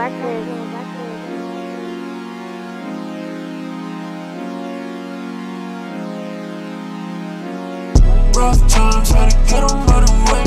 Rough times, how to get 'em out of the way.